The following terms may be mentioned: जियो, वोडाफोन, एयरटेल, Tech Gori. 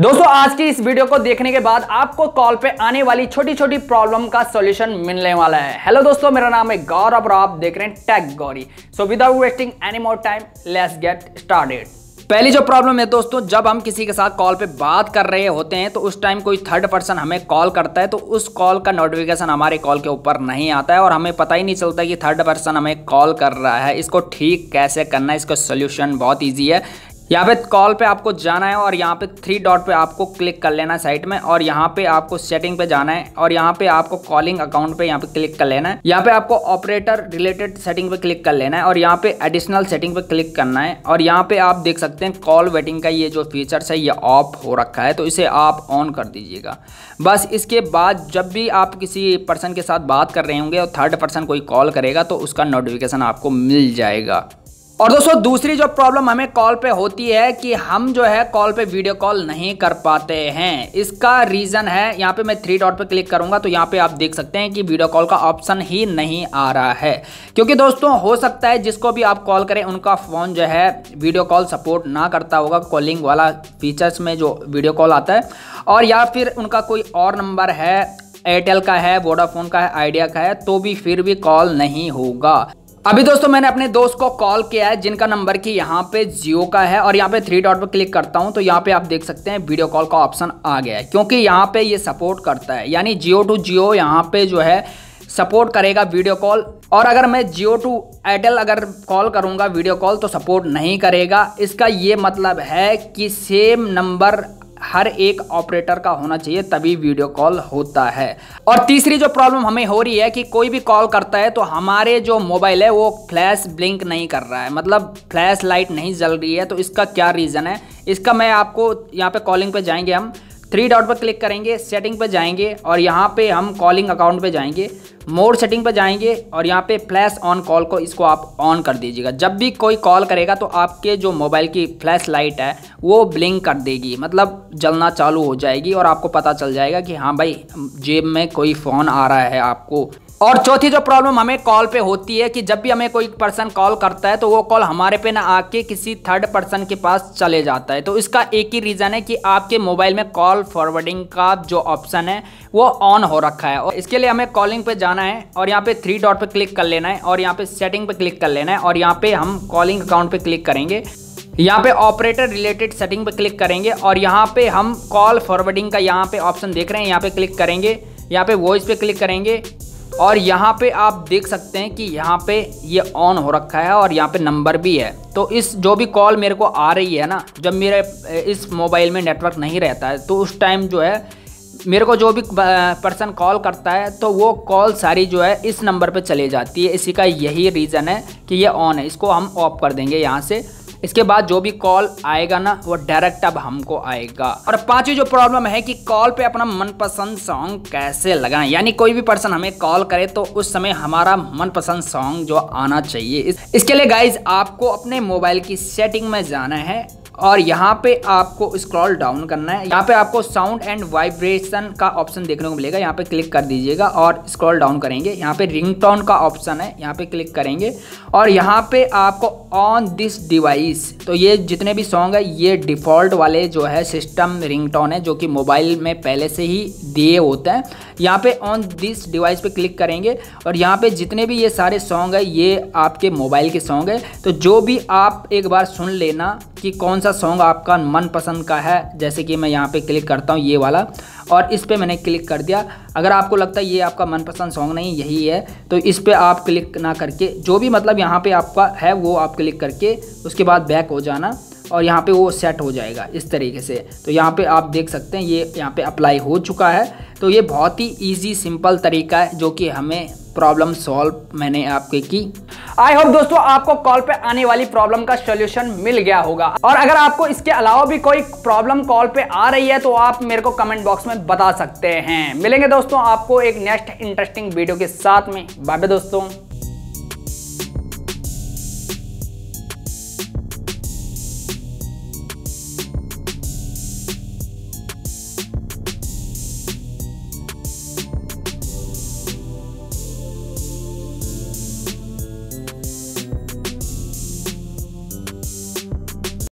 दोस्तों आज की इस वीडियो को देखने के बाद आपको कॉल पे आने वाली छोटी छोटी प्रॉब्लम का सॉल्यूशन मिलने वाला है। हेलो दोस्तों, मेरा नाम है गौरव और आप देख रहे हैं tech Gauri. So without wasting any more time let's get started. पहली जो प्रॉब्लम है दोस्तों, जब हम किसी के साथ कॉल पे बात कर रहे होते हैं तो उस टाइम कोई थर्ड पर्सन हमें कॉल करता है तो उस कॉल का नोटिफिकेशन हमारे कॉल के ऊपर नहीं आता है और हमें पता ही नहीं चलता कि थर्ड पर्सन हमें कॉल कर रहा है। इसको ठीक कैसे करना है, इसका सोल्यूशन बहुत ईजी है। यहाँ पे कॉल पे आपको जाना है और यहाँ पे थ्री डॉट पे आपको क्लिक कर लेना है साइट में, और यहाँ पे आपको सेटिंग पे जाना है और यहाँ पे आपको कॉलिंग अकाउंट पे यहाँ पे क्लिक कर लेना है। यहाँ पे आपको ऑपरेटर रिलेटेड सेटिंग पे क्लिक कर लेना है और यहाँ पे एडिशनल सेटिंग पे क्लिक करना है। और यहाँ पे आप देख सकते हैं कॉल वेटिंग का ये जो फीचर्स है ये ऑफ हो रखा है, तो इसे आप ऑन कर दीजिएगा। बस इसके बाद जब भी आप किसी पर्सन के साथ बात कर रहे होंगे और थर्ड पर्सन कोई कॉल करेगा तो उसका नोटिफिकेशन आपको मिल जाएगा। और दोस्तों दूसरी जो प्रॉब्लम हमें कॉल पे होती है कि हम जो है कॉल पे वीडियो कॉल नहीं कर पाते हैं। इसका रीज़न है, यहाँ पे मैं थ्री डॉट पे क्लिक करूँगा तो यहाँ पे आप देख सकते हैं कि वीडियो कॉल का ऑप्शन ही नहीं आ रहा है, क्योंकि दोस्तों हो सकता है जिसको भी आप कॉल करें उनका फ़ोन जो है वीडियो कॉल सपोर्ट ना करता होगा, कॉलिंग वाला फीचर्स में जो वीडियो कॉल आता है, और या फिर उनका कोई और नंबर है, एयरटेल का है, वोडाफोन का है, आइडिया का है, तो भी फिर भी कॉल नहीं होगा। अभी दोस्तों मैंने अपने दोस्त को कॉल किया है जिनका नंबर की यहाँ पे जियो का है, और यहाँ पे थ्री डॉट पर क्लिक करता हूँ तो यहाँ पे आप देख सकते हैं वीडियो कॉल का ऑप्शन आ गया है, क्योंकि यहाँ पे ये सपोर्ट करता है, यानी जियो टू जियो यहाँ पे जो है सपोर्ट करेगा वीडियो कॉल। और अगर मैं जियो टू एयरटेल अगर कॉल करूँगा वीडियो कॉल तो सपोर्ट नहीं करेगा। इसका ये मतलब है कि सेम नंबर हर एक ऑपरेटर का होना चाहिए तभी वीडियो कॉल होता है। और तीसरी जो प्रॉब्लम हमें हो रही है कि कोई भी कॉल करता है तो हमारे जो मोबाइल है वो फ्लैश ब्लिंक नहीं कर रहा है, मतलब फ्लैश लाइट नहीं जल रही है। तो इसका क्या रीज़न है, इसका मैं आपको यहाँ पे कॉलिंग पे जाएंगे, हम थ्री डॉट पर क्लिक करेंगे, सेटिंग पे जाएंगे और यहाँ पे हम कॉलिंग अकाउंट पे जाएंगे, मोर सेटिंग पे जाएंगे और यहाँ पे फ्लैश ऑन कॉल को इसको आप ऑन कर दीजिएगा। जब भी कोई कॉल करेगा तो आपके जो मोबाइल की फ्लैश लाइट है वो ब्लिंक कर देगी, मतलब जलना चालू हो जाएगी और आपको पता चल जाएगा कि हाँ भाई जेब में कोई फ़ोन आ रहा है आपको। और चौथी जो प्रॉब्लम हमें कॉल पे होती है कि जब भी हमें कोई पर्सन कॉल करता है तो वो कॉल हमारे पे ना आके किसी थर्ड पर्सन के पास चले जाता है। तो इसका एक ही रीज़न है कि आपके मोबाइल में कॉल फॉरवर्डिंग का जो ऑप्शन है वो ऑन हो रखा है। और इसके लिए हमें कॉलिंग पे जाना है और यहाँ पे थ्री डॉट पे क्लिक कर लेना है और यहाँ पे सेटिंग पे क्लिक कर लेना है और यहाँ पे हम कॉलिंग अकाउंट पे क्लिक करेंगे, यहाँ पे ऑपरेटर रिलेटेड सेटिंग पे क्लिक करेंगे और यहाँ पे हम कॉल फॉरवर्डिंग का यहाँ पे ऑप्शन देख रहे हैं, यहाँ पे क्लिक करेंगे, यहाँ पे वॉइस पे क्लिक करेंगे और यहाँ पे आप देख सकते हैं कि यहाँ पे ये ऑन हो रखा है और यहाँ पे नंबर भी है। तो इस जो भी कॉल मेरे को आ रही है ना, जब मेरे इस मोबाइल में नेटवर्क नहीं रहता है तो उस टाइम जो है मेरे को जो भी पर्सन कॉल करता है तो वो कॉल सारी जो है इस नंबर पे चले जाती है। इसी का यही रीज़न है कि ये ऑन है, इसको हम ऑफ कर देंगे यहाँ से। इसके बाद जो भी कॉल आएगा ना वो डायरेक्ट अब हमको आएगा। और पांचवी जो प्रॉब्लम है कि कॉल पे अपना मनपसंद सॉन्ग कैसे लगाएं, यानी कोई भी पर्सन हमें कॉल करे तो उस समय हमारा मनपसंद सॉन्ग जो आना चाहिए। इसके लिए गाइज आपको अपने मोबाइल की सेटिंग में जाना है और यहाँ पे आपको स्क्रॉल डाउन करना है, यहाँ पे आपको साउंड एंड वाइब्रेशन का ऑप्शन देखने को मिलेगा, यहाँ पे क्लिक कर दीजिएगा और स्क्रॉल डाउन करेंगे, यहाँ पे रिंगटोन का ऑप्शन है, यहाँ पे क्लिक करेंगे और यहाँ पे आपको ऑन दिस डिवाइस, तो ये जितने भी सॉन्ग है ये डिफ़ॉल्ट वाले जो है सिस्टम रिंगटोन है जो कि मोबाइल में पहले से ही दिए होते हैं। यहाँ पे ऑन दिस डिवाइस पे क्लिक करेंगे और यहाँ पे जितने भी ये सारे सॉन्ग है ये आपके मोबाइल के सॉन्ग है, तो जो भी आप एक बार सुन लेना कि कौन सा सॉन्ग आपका मनपसंद का है। जैसे कि मैं यहाँ पे क्लिक करता हूँ ये वाला और इस पे मैंने क्लिक कर दिया। अगर आपको लगता है ये आपका मनपसंद सॉन्ग नहीं यही है तो इस पे आप क्लिक ना करके जो भी मतलब यहाँ पे आपका है वो आप क्लिक करके उसके बाद बैक हो जाना और यहाँ पे वो सेट हो जाएगा इस तरीके से। तो यहाँ पे आप देख सकते हैं ये यहाँ पे अप्लाई हो चुका है। तो ये बहुत ही ईजी सिंपल तरीका है जो कि हमें प्रॉब्लम सॉल्व मैंने आपके की। आई होप दोस्तों आपको कॉल पे आने वाली प्रॉब्लम का सोल्यूशन मिल गया होगा। और अगर आपको इसके अलावा भी कोई प्रॉब्लम कॉल पे आ रही है तो आप मेरे को कमेंट बॉक्स में बता सकते हैं। मिलेंगे दोस्तों आपको एक नेक्स्ट इंटरेस्टिंग वीडियो के साथ में। बाय बाय दोस्तों।